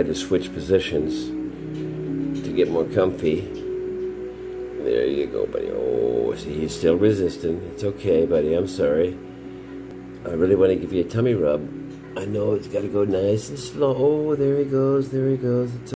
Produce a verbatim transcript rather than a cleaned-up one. I had to switch positions to get more comfy. There you go, buddy. Oh, see, he's still resisting. It's okay, buddy. I'm sorry. I really want to give you a tummy rub. I know it's got to go nice and slow. Oh, there he goes. There he goes. It's